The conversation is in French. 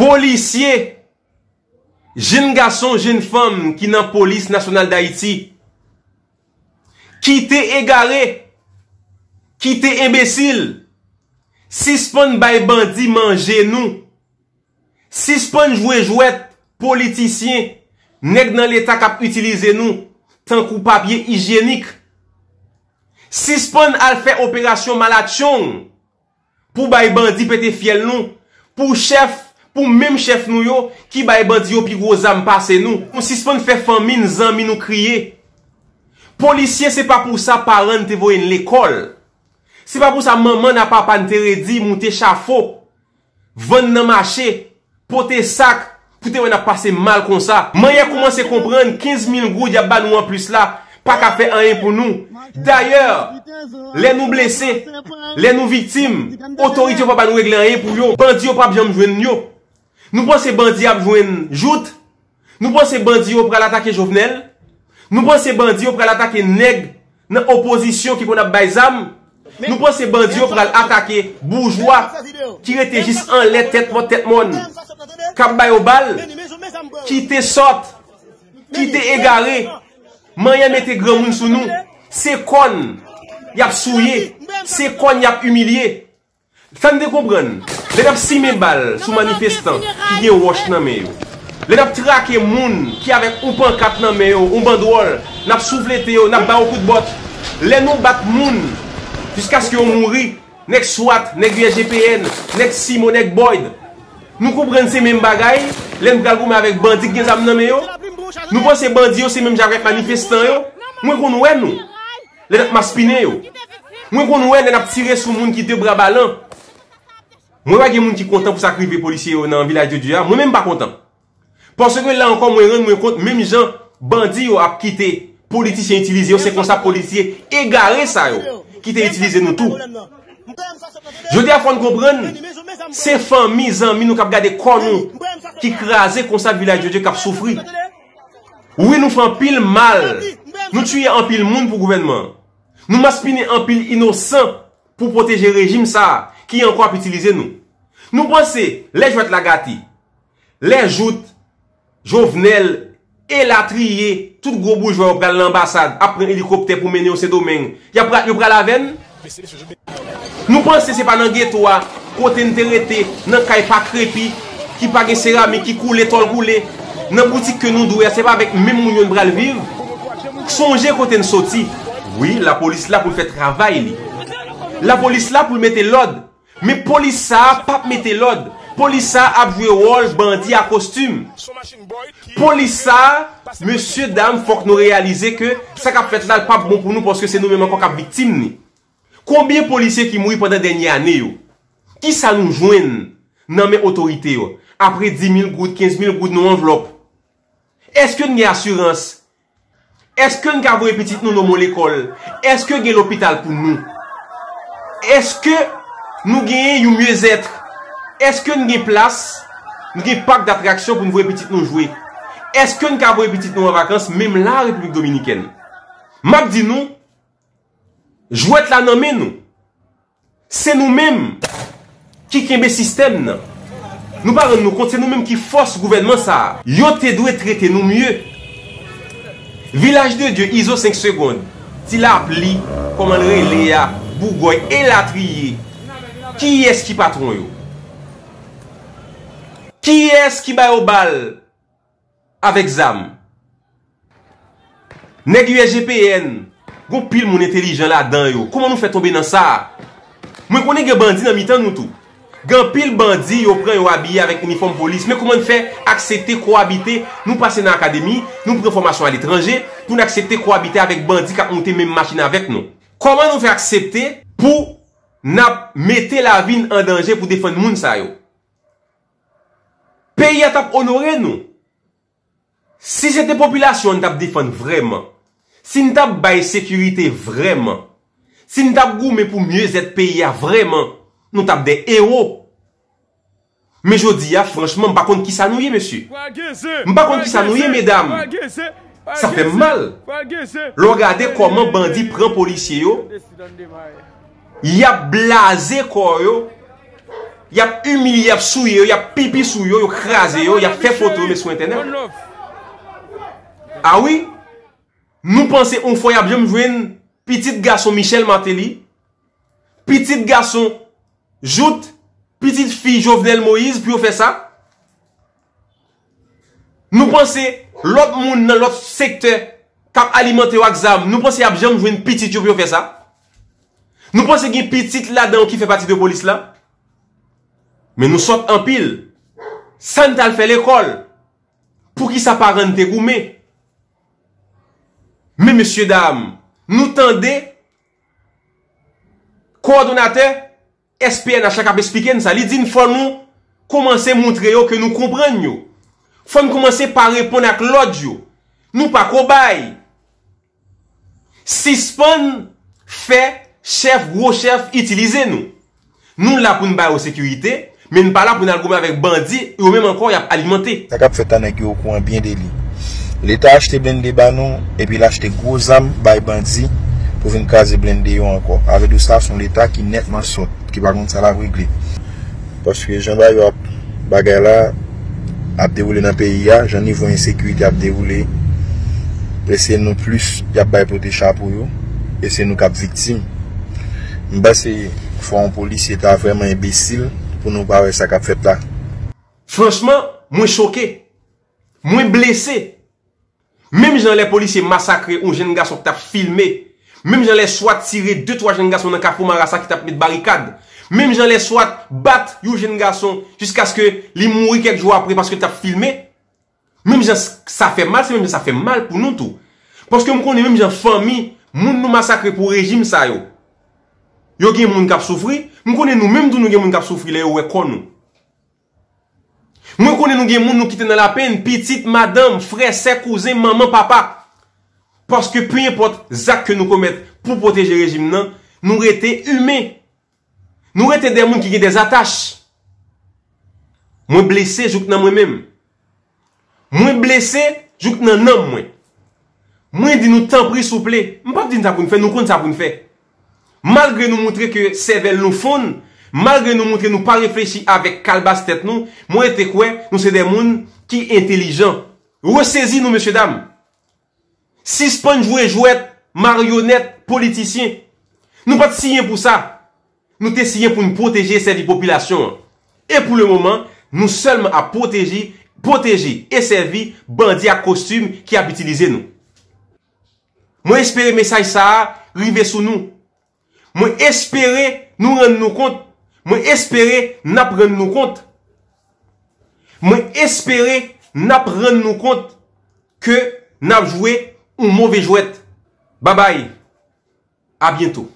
policiers, jeunes garçons, jeunes femmes qui dans la police nationale d'Haïti, qui t'es égaré, qui t'es imbécile, suspend by bandit manger nous, suspend jouet politicien, nèg dans l'État qui utilise nous, tant qu'on papier hygiénique, suspend à faire opération malachon, pour by bandit pété fiel nous, pour chef, pour même chef nous yo, qui bay bandi yo pi gros âme passe nous. On suspend fait famine, zanmi nous crier. Policier, c'est pas pour ça parents te voyen l'école. C'est pas pour ça maman n'a papa te redi monter chafaud. Vendre dans marché, porter sac, pour te on a passé mal comme ça. Manye commence comprendre 15 000 goud ya ba nous en plus là, pas qu'à faire rien pour nous. D'ailleurs, les nous blessés, les nous victimes, autorité pas nous régler rien pour yo. Bandi yo pas bien joindre yo. Nous pensons bandits à joindre joute. Nous pensons bandits pour l'attaquer Jovenel. Nous pensons bandits pour l'attaquer nèg dans opposition qui connait baizam. Nous pensons bandits pour l'attaquer bourgeois qui était juste en l'air tête monde. Cap bay au bal qui te sorte, qui te égaré, manya mette grand monde sous nous. C'est con, y a souillé, c'est con, y a humilié. Ça ne comprendre. Les gens qui ont balles sous manifestants qui ont wash dans mes. Les gens qui traquent les gens qui avec un pancarte dans mes, un banderole, n'a soufflé théo, n'a pas beaucoup de bottes. Les nous battent moun jusqu'à ce qu'ils mourent. Nèg SWAT, nèg UGPN, nèg Simon, nèg Boyd. Nous comprenons ces mêmes bagailles. Les gens avec bandits qui ont dans mes. Nous pensons que bandits c'est même avec manifestants. Moi qu'on ouais nous. Les gens m'aspinent yo. Moi qu'on ouais les gens tiré sur moun qui te bras ballants. Moi, pas de monde qui content pour sacrifier les policiers dans le village de Dieu. Moi, même pas content. Parce que là encore, moi, je me compte, même gens, bandits, ont quitté, politiciens utilisés, c'est comme ça, policiers, égarés, ça, qui t'ont utilisé nous tout. Je dis à fond de comprendre, ces familles, amis, nous, qui ont gardé corps, nous, qui crasent comme ça, le village de Dieu, qui ont souffert. Oui, nous faisons pile mal. Nous tuons en pile monde pour le gouvernement. Nous m'aspinons en pile innocent pour protéger le régime, ça. Qui encore utiliser nous. Nous pensons, les jouets de la gâti, les joutes, Jovenel, et la trier, tout gros bourgeois au l'ambassade, après un hélicoptère pour mener au domaine. Y'a pris la veine? Nous pensons que c'est pas dans le ghetto, côté interrêté, dans le caille pas crépi, qui pas de céramique, qui coule, tol coulé, dans la boutique que nous doué, c'est pas avec même mounion de bral vivre. Songez côté de sorti. Oui, la police là pour faire travail. La police là pour mettre l'ordre. Mais police ça pas mettre l'ordre. Police ça a joué rôle bandit à costume. Police ça, monsieur dame, faut que nous réaliser que ça qu'a fait là pas bon pour nous parce que c'est nous mêmes encore cap victime. Combien de policiers qui mourent pendant dernière année qui ça nous joignent dans mes autorités après 10 000 gouttes, 15 000 gouttes nous enveloppe. Est-ce que nous avons assurance? Est-ce que nous avons petit nous dans l'école? Est-ce que nous avons l'hôpital pour nous? Est-ce que nous gagnons mieux être? Est-ce que nous gagnons place? Nous gagnons parc d'attraction pour nous voir petite nous jouer? Est-ce que nous gagnons petite nous en vacances, même la République Dominicaine? M'a dit nous, jouet la nommé nous. C'est nous-mêmes qui kembe système. Nous pas nous compte, c'est nous-mêmes qui force le gouvernement ça. Yo te doit traiter nous mieux. Village de Dieu, ISO 5 secondes. Si l'appli, comment le relais à Bourgogne et la trier. Qui est-ce qui patron yo? Qui est-ce qui bat au bal avec ZAM? Nèg USGPN, gon pile mon intelligent là-dedans yo. Comment nous fait tomber dans ça? Moi connais gen bandi dans mi-temps nous tout. Gan pile bandi yo prend yo habillé avec uniforme police, mais comment nous fait accepter cohabiter? Nous passer dans l'académie, nous prenons formation à l'étranger pour nous accepter cohabiter avec bandi qui a monté même machine avec nous. Comment nous fait accepter pour n'a mettez la vie en danger pour défendre moun sa yo. Pays a tap honoré nous. Si c'était population tap défendre vraiment. Si nous tap bail sécurité vraiment. Si nous tap goumé pour mieux être pays a vraiment. Nous tap des héros. Mais je dis ya franchement pas contre qui ça nouye monsieur. Pas contre qui ça nouye mesdames. Ça fait mal. Regardez comment bandit prend policier yo. Il a blasé quoi yo y a humilié, y a souillé, y a pipi souillé, y a crasé, y a fait photo mais sur internet. Ah oui, nous pensons on fois y a bien joué petit garçon Michel Martelly, petit garçon Joute, petite fille Jovenel Moïse, puis on fait ça. Nous pensons l'autre monde dans l'autre secteur qui alimente ou exam, nous pensons qu'il y a une petite qui fait ça. Nous pensons qu'il y a une petite là-dedans qui fait partie de la police là. Mais nous sommes en pile. Ça nous fait l'école. Pour qui ça parente goumé. Mais messieurs, dames, nous tendez coordonnateur SPNH qui a expliqué ça. Il dit qu'il faut nous commencer à montrer que nous comprenons. Faut commencer par répondre à l'audio. Nous pas cobaye. Suspend fait chef gros chef utiliser nous. Nous là pour nous bailler en sécurité, mais nous pas là pour nous aller avec bandits ou même encore y a alimenter. Ça cap fait tanèg au coin bien délit. L'état acheté blindé banon et puis l'acheter gros armes bail bandits pour venir caser blindé yo encore. Avec de ça son l'état qui nettement saute qui va contre ça la régler. Parce que j'en bail yo bagaille là a déroulé dans le pays, j'en ai vu insécurité à dérouler. C'est nous plus qui avons protégé pour eux et c'est nous qui avons victimes. C'est un policier qui est vraiment imbécile pour nous parler de ce qu'a fait là. Franchement, je suis choqué, je suis blessé. Même si les policiers massacrés un jeune garçon qui t'a filmé, même si les soit tiré 2-3 jeunes garçons dans le Carrefour Marassa qui t'a mis de barricade. Même j'en les soit battre un jeune garçon jusqu'à ce que il mourit quelques jours après parce que tu as filmé. Même j'en ça fait mal, c'est même ça fait mal pour nous tout. Parce que nous connaissons même j'en famille, moun nous massacrer pour régime ça yo. Yo gen moun k'ap souffrir, nous connaissons nous même nous gen moun k'ap souffrir là ouais kon nous. Moi connais nous gen moun nous quitter dans la peine, petite madame, frère, sœur, cousin, maman, papa. Parce que peu importe zak que nous commettons pour protéger le régime nan, nous rete humains. Nous étions des gens qui ont des attaches. Moi blessé, je suis moi-même. Moi blessé, je suis un homme. Moi dis nous tant pris s'il plaît. Je ne peux pas dire ça pour nous faire, nous comptons ça pour nous faire. Malgré nous montrer que cervelle nous fonde, malgré nous montrer que nous pas réfléchir avec calbasse tête nous, moi était quoi? Nous sommes des gens qui sont intelligents. Ressaisis nous, messieurs, dames. Suspendez jouet, marionnette, politicien. Nous ne sommes pas signer pour ça. Nous essayons pour nous protéger cette population. Et pour le moment, nous seulement à protéger et servir bandits à costume qui a utilisé nous. Moi espérer message ça arriver sur nous. Moi espérer nous rendre nous compte. Moi espérer nous prendre nous compte. Moi espérer nous prendre nous compte que nous avons joué un mauvais jouet. Bye bye. À bientôt.